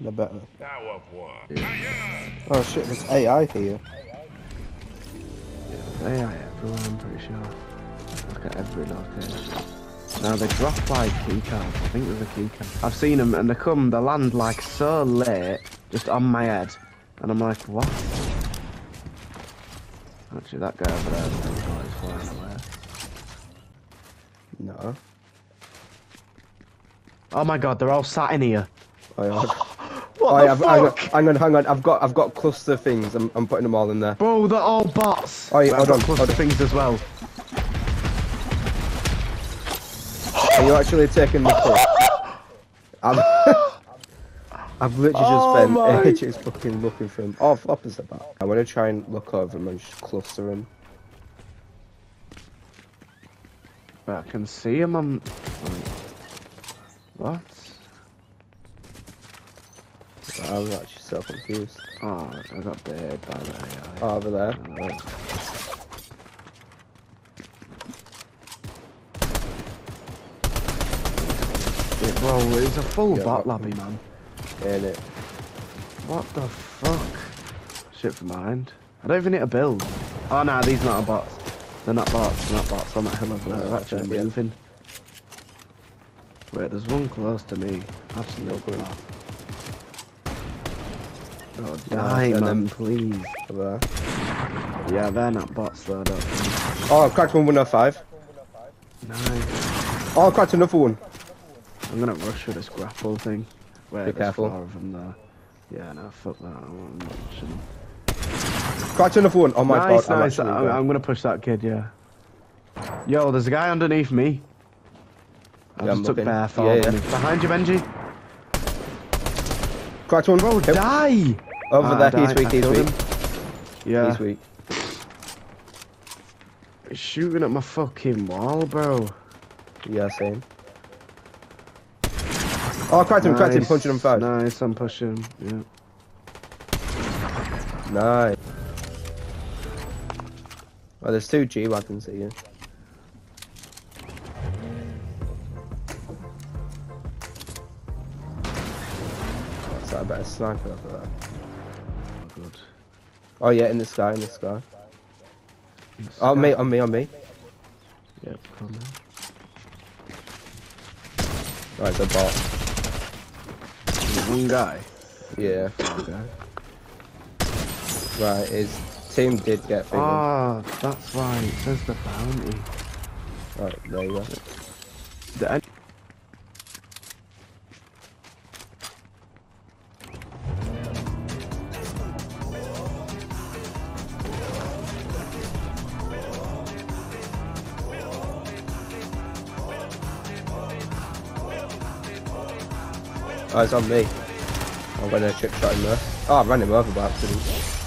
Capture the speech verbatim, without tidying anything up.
the better. Oh shit, there's A I here. Yeah, there's A I everywhere, I'm pretty sure. Look at every location. Now they drop like keycards, I think there's a keycard. I've seen them and they come, they land like so late, just on my head. And I'm like, what? Actually, that guy over there, he's flying away. No. Oh my god, they're all sat in here. Oh, yeah. What oh, yeah, the I've, fuck? Hang on, hang on. I've got, I've got cluster things. I'm, I'm putting them all in there. Bro, they're all bots. Oh yeah, hold on. Cluster things as well. Are you actually taking the club? I've literally oh just been ages fucking looking for him. Oh, Flopper's about. I want to try and look over him and just cluster him. But I can see him. I'm. What? I was actually so confused. Oh, I got baited by the A I. Oh, over there. Oh. Yeah, bro, it's a full yeah, bot lobby, man. In it. What the fuck? Shit from behind. I don't even need a build. Oh, no, these are not bots. They're not bots, they're not bots. I'm at hell of a lot. That shouldn't be anything. Wait, there's one close to me. Absolutely. No, oh, die, man, them. Please. There. Yeah, they're not bots, though. Oh, I've cracked one one oh five. Nice. Oh, I've cracked another one. I'm gonna rush with this grapple thing. Wait, be careful. Four of them there. Yeah, no, fuck that. I'm not rushing. Cracked another one. Oh my nice, god. Nice, nice. I'm, I'm gonna push that kid, yeah. Yo, there's a guy underneath me. I yeah, just took bear fall. Yeah, yeah. Behind you, Benji. Cracked one. Bro, yep. Die! Over ah, there, die. He's weak, he's weak. Him. Yeah. He's weak. He's shooting at my fucking wall, bro. Yeah, same. Oh, I cracked him, nice. Cracked him, punching him first. Nice, I'm pushing him, yeah. Nice. Oh, there's two G-Wagons here. I better sniper over there. Oh, good. Oh yeah, in the sky, in the sky. In the sky. Oh, me, on me, on me. Yep, come on. Right, the bot. One guy? Yeah. One guy. Right, his team did get figured. Ah, oh, that's why it says the bounty. Right, there you go. The Oh, it's on me. I'm gonna chip shot him there. Oh, I ran him over by accident.